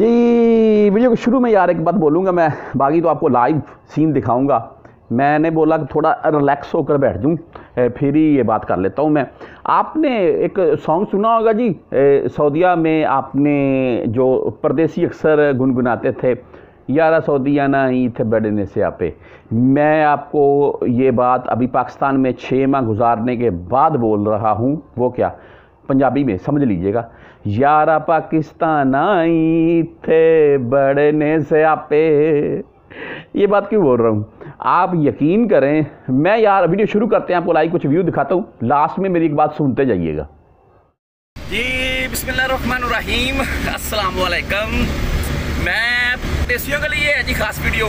जी video के शुरू में यार एक बात बोलूँगा मैं, बाकी तो आपको लाइव सीन दिखाऊँगा। मैंने बोला कि थोड़ा रिलैक्स होकर बैठ जाऊँ फिर ही ये बात कर लेता हूँ मैं। आपने एक सॉन्ग सुना होगा जी, सऊदिया में आपने जो परदेसी अक्सर गुनगुनाते थे, यारा सऊदिया ना ही थे बढ़ने से आपे। मैं आपको ये बात अभी पाकिस्तान में 6 माह गुजारने के बाद बोल रहा हूँ। वो क्या, पंजाबी में समझ लीजिएगा, यारा पाकिस्तान आई थे बढ़ने से आपे। ये बात क्यों बोल रहा हूँ, आप यकीन करें। मैं यार वीडियो शुरू करते हैं, आपको लाइक कुछ व्यू दिखाता हूँ, लास्ट में मेरी एक बात सुनते जाइएगा जी। बिस्मिल्लाहिर्रहमानिर्रहीम, अस्सलाम वालेकुम। मैं परदेशियों के लिए है जी खास वीडियो,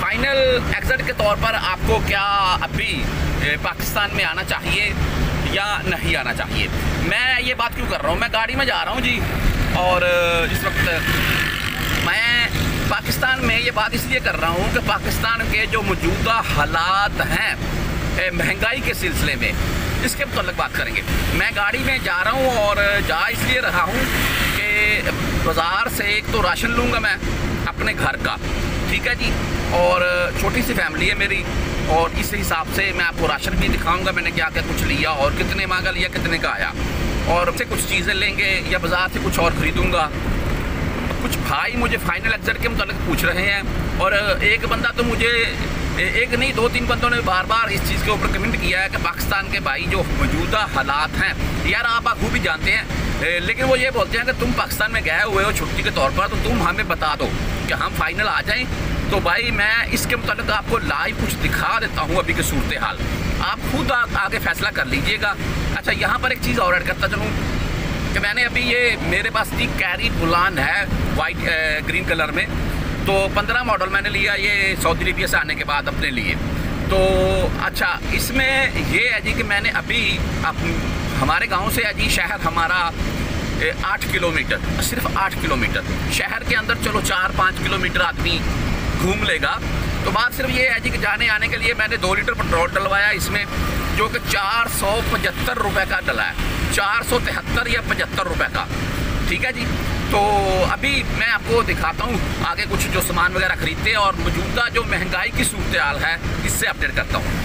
फाइनल एग्जिट के तौर पर आपको क्या अभी पाकिस्तान में आना चाहिए या नहीं आना चाहिए। मैं ये बात क्यों कर रहा हूँ, मैं गाड़ी में जा रहा हूँ जी, और इस वक्त मैं पाकिस्तान में ये बात इसलिए कर रहा हूँ कि पाकिस्तान के जो मौजूदा हालात हैं महंगाई के सिलसिले में, इसके मतलब बात करेंगे। मैं गाड़ी में जा रहा हूँ और जा इसलिए रहा हूँ कि बाज़ार से एक तो राशन लूँगा मैं अपने घर का, ठीक है जी, और छोटी सी फैमिली है मेरी, और इस हिसाब से मैं आपको राशन भी दिखाऊँगा मैंने क्या क्या कुछ लिया और कितने माह का लिया कितने का आया, और उससे कुछ चीज़ें लेंगे या बाज़ार से कुछ और ख़रीदूँगा। कुछ भाई मुझे फाइनल एग्जिट के मतलब पूछ रहे हैं, और एक बंदा तो मुझे, एक नहीं 2-3 बंदों ने बार बार इस चीज़ के ऊपर कमेंट किया है कि पाकिस्तान के भाई जो मौजूदा हालात हैं यार आप खूब ही जानते हैं, लेकिन वो ये बोलते हैं कि तुम पाकिस्तान में गए हुए हो छुट्टी के तौर पर, तो तुम हमें बता दो कि हम फाइनल आ जाएँ। तो भाई मैं इसके मतलब आपको लाइव कुछ दिखा देता हूँ अभी की सूरत हाल, आप खुद आगे फैसला कर लीजिएगा। अच्छा, यहाँ पर एक चीज़ और ऐड करता चलूँ कि मैंने अभी ये मेरे पास थी कैरी बुलान है वाइट ग्रीन कलर में, तो 15 मॉडल मैंने लिया ये सऊदी अरेबिया से आने के बाद अपने लिए। तो अच्छा, इसमें ये है जी कि मैंने अभी हमारे गांव से है जी शहर हमारा 8 किलोमीटर, सिर्फ 8 किलोमीटर। शहर के अंदर चलो 4-5 किलोमीटर आदमी घूम लेगा। तो बात सिर्फ ये है जी कि जाने आने के लिए मैंने 2 लीटर पेट्रोल डलवाया इसमें, जो कि 475 रुपये का डला है, 473 या 75 रुपये का, ठीक है जी। तो अभी मैं आपको दिखाता हूँ आगे कुछ जो सामान वगैरह खरीदते हैं और मौजूदा जो महंगाई की सूरत हाल है इससे अपडेट करता हूँ।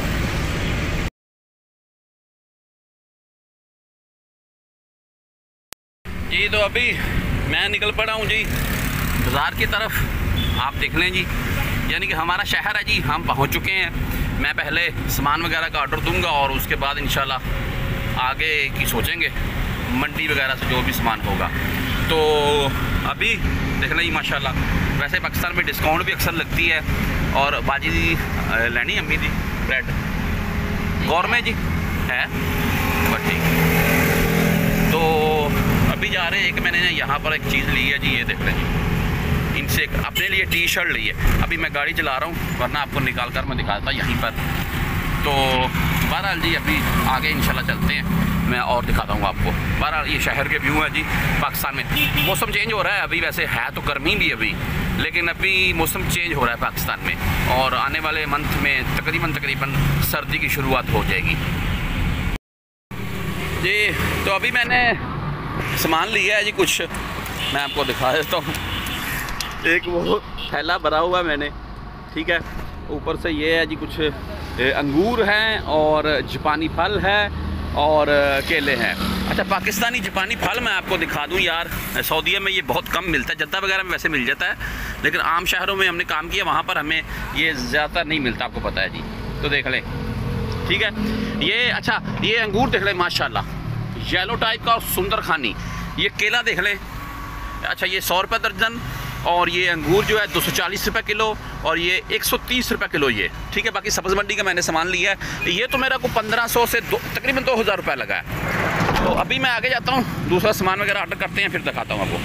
जी तो अभी मैं निकल पड़ा हूँ जी बाज़ार की तरफ, आप देख लें जी, यानी कि हमारा शहर है जी, हम पहुँच चुके हैं। मैं पहले सामान वगैरह का ऑर्डर दूँगा और उसके बाद इंशाल्लाह आगे की सोचेंगे मंडी वगैरह से जो भी सामान होगा। तो अभी देखना ही माशाल्लाह, वैसे पाकिस्तान में डिस्काउंट भी अक्सर लगती है। और बाजी जी लेनी अम्मी जी ब्रेड गौरमे जी है बट्टी। तो अभी जा रहे हैं, एक मैंने यहाँ पर एक चीज़ ली है जी, ये देख लें जी, इनसे अपने लिए टी शर्ट ली है। अभी मैं गाड़ी चला रहा हूँ वरना आपको निकाल कर मैं दिखाता यहीं पर। तो बहरहाल जी अभी आगे इंशाल्लाह चलते हैं, मैं और दिखाता हूँ आपको। बहरहाल ये शहर के व्यू हैं जी पाकिस्तान में। मौसम चेंज हो रहा है अभी, वैसे है तो गर्मी भी अभी, लेकिन अभी मौसम चेंज हो रहा है पाकिस्तान में, और आने वाले मंथ में तकरीबन सर्दी की शुरुआत हो जाएगी जी। तो अभी मैंने सामान लिया है जी कुछ, मैं आपको दिखा देता हूँ। एक वो थैला भरा हुआ मैंने, ठीक है, ऊपर से ये है जी कुछ अंगूर हैं और जापानी फल है और केले हैं। अच्छा, पाकिस्तानी जापानी फल मैं आपको दिखा दूं यार, सऊदीया में ये बहुत कम मिलता है, जद्दा वगैरह में वैसे मिल जाता है, लेकिन आम शहरों में हमने काम किया वहाँ पर हमें ये ज़्यादातर नहीं मिलता, आपको पता है जी। तो देख लें, ठीक है ये। अच्छा ये अंगूर देख लें माशाल्लाह, येलो टाइप का और सुंदर खानी। ये केला देख लें, अच्छा ये 100 रुपये दर्जन, और ये अंगूर जो है 240 रुपये किलो, और ये 130 रुपये किलो ये, ठीक है। बाकी सब्ज़ मंडी का मैंने सामान लिया है, ये तो मेरा को 1500 से तकरीबन 2000 रुपये लगा है। तो अभी मैं आगे जाता हूँ, दूसरा सामान वगैरह ऑर्डर करते हैं फिर दिखाता हूँ आपको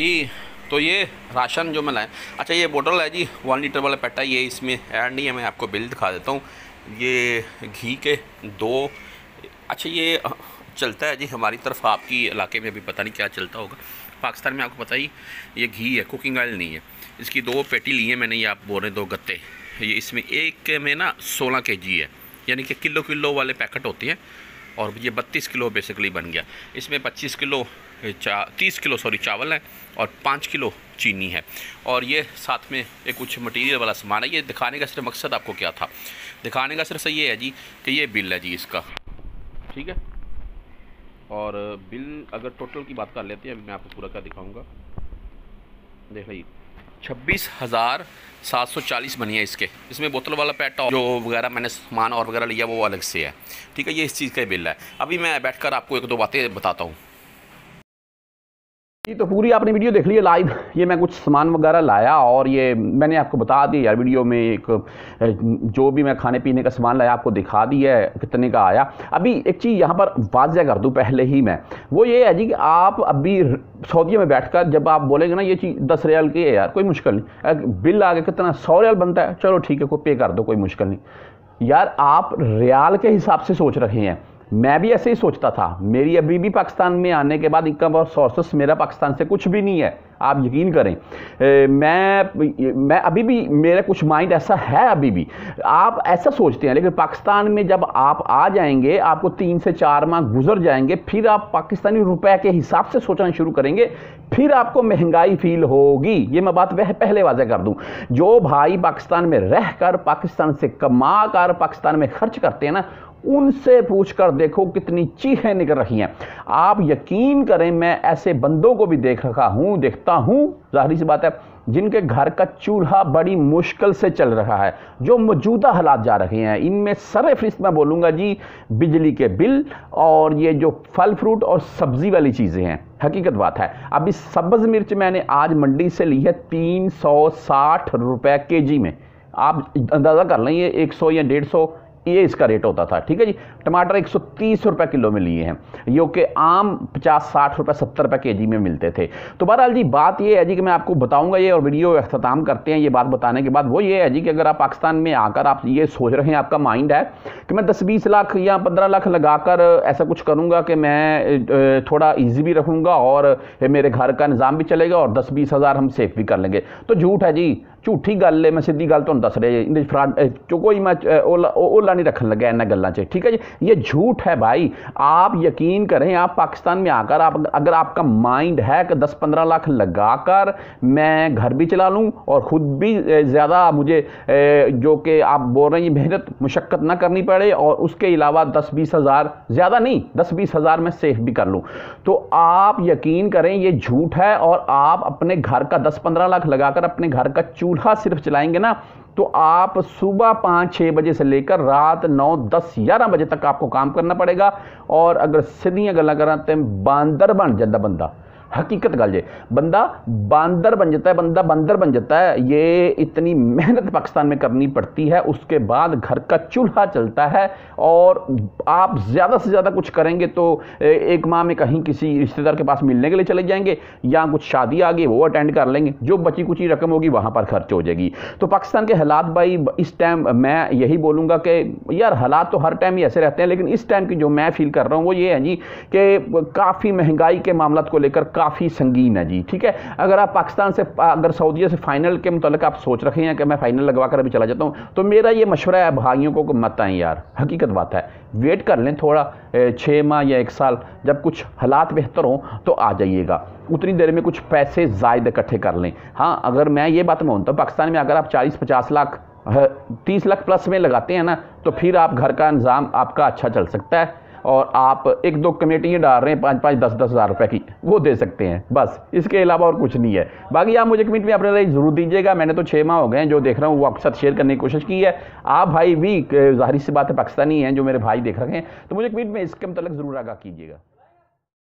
जी। तो ये राशन जो मैं लाया, अच्छा ये बोतल है जी 1 लीटर वाला पैटा, ये इसमें ऐड नहीं है, मैं आपको बिल दिखा देता हूँ। ये घी के 2, अच्छा ये चलता है जी हमारी तरफ, आपकी इलाके में अभी पता नहीं क्या चलता होगा, पाकिस्तान में आपको पता ही ये घी है, कुकिंग ऑयल नहीं है। इसकी 2 पेटी ली है मैंने, ये आप बोल रहे 2 गत्ते। ये इसमें एक में ना 16 kg है, यानी कि किलो वाले पैकेट होते हैं, और ये 32 किलो बेसिकली बन गया। इसमें 25 किलो 30 किलो सॉरी चावल है और 5 किलो चीनी है और ये साथ में एक कुछ मटेरियल वाला सामान है। ये दिखाने का सिर्फ मकसद आपको क्या था, दिखाने का सिर्फ ये है जी कि ये बिल है जी इसका, ठीक है। और बिल अगर टोटल की बात कर लेते हैं, अभी मैं आपको पूरा क्या दिखाऊंगा, देख लीजिए 26,740 बनी है इसके। इसमें बोतल वाला पैट जो वगैरह मैंने सामान और वगैरह लिया वो अलग से है, ठीक है। ये इस चीज़ का बिल है। अभी मैं बैठकर आपको एक दो बातें बताता हूँ। तो पूरी आपने वीडियो देख ली है लाइव। ये मैं कुछ सामान वगैरह लाया और ये मैंने आपको बता दिया यार वीडियो में, एक जो भी मैं खाने पीने का सामान लाया आपको दिखा दिया है कितने का आया। अभी एक चीज़ यहाँ पर वाज़ह कर दूँ पहले ही मैं, वो ये है जी कि आप अभी सऊदीया में बैठकर जब आप बोलेंगे ना ये चीज़ 10 रियाल की है यार, कोई मुश्किल नहीं, बिल आगे कितना 100 रियाल बनता है, चलो ठीक है कोई पे कर दो, कोई मुश्किल नहीं। यार आप रियाल के हिसाब से सोच रहे हैं, मैं भी ऐसे ही सोचता था। मेरी अभी भी पाकिस्तान में आने के बाद इनकम और सोर्सेस मेरा पाकिस्तान से कुछ भी नहीं है, आप यकीन करें। मैं अभी भी मेरा कुछ माइंड ऐसा है, अभी भी आप ऐसा सोचते हैं। लेकिन पाकिस्तान में जब आप आ जाएंगे आपको 3 से 4 माह गुजर जाएंगे, फिर आप पाकिस्तानी रुपए के हिसाब से सोचना शुरू करेंगे, फिर आपको महंगाई फील होगी। ये मैं बात वह पहले वाज़ह कर दूं। जो भाई पाकिस्तान में रह कर पाकिस्तान से कमा कर पाकिस्तान में खर्च करते हैं ना, उनसे पूछकर देखो कितनी चीखें निकल रही हैं। आप यकीन करें मैं ऐसे बंदों को भी देखता हूं, जाहिर सी बात है, जिनके घर का चूल्हा बड़ी मुश्किल से चल रहा है, जो मौजूदा हालात जा रहे हैं। इनमें सरफहरिस्त मैं बोलूँगा जी बिजली के बिल और ये जो फल फ्रूट और सब्ज़ी वाली चीज़ें हैं, हकीकत बात है। अभी सब्ज़ मिर्च मैंने आज मंडी से ली है 360 रुपये kg में, आप अंदाज़ा कर लें ये 100 या 150 ये इसका रेट होता था, ठीक है जी। टमाटर 130 रुपये किलो में लिए हैं, जो कि आम 50-60 रुपये 70 रुपये केजी में मिलते थे। तो बहरहाल जी बात ये है जी कि मैं आपको बताऊंगा ये, और वीडियो अख्ताम करते हैं ये बात बताने के बाद। वो ये है जी कि अगर आप पाकिस्तान में आकर आप ये सोच रहे हैं, आपका माइंड है कि मैं 10-20 लाख या 15 लाख लगा कर ऐसा कुछ करूँगा कि मैं थोड़ा ईजी भी रहूँगा और मेरे घर का निज़ाम भी चलेगा और 10-20 हज़ार हम सेफ भी कर लेंगे, तो झूठ है जी, झूठी गल है। मैं सीधी गल तो दस रहे इन फ्राड जो कोई मैं ओला नहीं रखन लगा इन्होंने गलों से, ठीक है जी, ये झूठ है भाई। आप यकीन करें आप पाकिस्तान में आकर आप अगर आपका माइंड है कि 10-15 लाख लगाकर मैं घर भी चला लूँ और ख़ुद भी ज़्यादा मुझे जो कि आप बोल रहे हैं मेहनत मुशक्क़त ना करनी पड़े और उसके अलावा 10-20 हज़ार ज़्यादा नहीं 10-20 हज़ार मैं सेफ भी कर लूँ, तो आप यकीन करें ये झूठ है। और आप अपने घर का 10-15 लाख लगाकर अपने घर का चूल्हा सिर्फ चलाएंगे ना, तो आप सुबह 5-6 बजे से लेकर रात 9-10-11 बजे तक आपको काम करना पड़ेगा। और अगर सीधियाँ गल्लां करां तो बांदर बन जाता बंदा, हकीकत गल जे बंदा बांदर बन जाता है, बंदा बंदर बन जाता है। ये इतनी मेहनत पाकिस्तान में करनी पड़ती है, उसके बाद घर का चूल्हा चलता है। और आप ज़्यादा से ज़्यादा कुछ करेंगे तो 1 माह में कहीं किसी रिश्तेदार के पास मिलने के लिए चले जाएंगे या कुछ शादी आ गई वो अटेंड कर लेंगे, जो बची कुची रकम होगी वहाँ पर खर्च हो जाएगी। तो पाकिस्तान के हालात भाई इस टाइम मैं यही बोलूँगा कि यार हालात तो हर टाइम ही ऐसे रहते हैं, लेकिन इस टाइम की जो मैं फील कर रहा हूँ वो ये है जी कि काफ़ी महंगाई के मामला को लेकर काफ़ी संगीन है जी, ठीक है। अगर आप पाकिस्तान से अगर सऊदीया से फ़ाइनल के मुतालिक आप सोच रखे हैं कि मैं फ़ाइनल लगवा कर अभी चला जाता हूँ, तो मेरा ये मशवरा है भाइयों को मत आएँ यार, हकीकत बात है, वेट कर लें थोड़ा 6 माह या 1 साल, जब कुछ हालात बेहतर हों तो आ जाइएगा, उतनी देर में कुछ पैसे ज़ायद इकट्ठे कर लें। हाँ अगर मैं ये बात मानता हूँ पाकिस्तान में अगर आप 40-50 लाख 30 लाख प्लस में लगाते हैं ना, तो फिर आप घर का निज़ाम आपका अच्छा चल सकता है और आप 1-2 कमेटियाँ डाल रहे हैं 5-5, 10-10 हज़ार रुपये की, वो दे सकते हैं, बस इसके अलावा और कुछ नहीं है। बाकी आप मुझे कमेंट में अपने राय ज़रूर दीजिएगा। मैंने तो 6 माह हो गए हैं जो देख रहा हूँ वो आपके साथ शेयर करने की कोशिश की है। आप भाई भी ज़ाहिर सी बात है पाकिस्तानी हैं जो मेरे भाई देख रहे हैं, तो मुझे कमेंट में इसके मतलब ज़रूर आगाह कीजिएगा।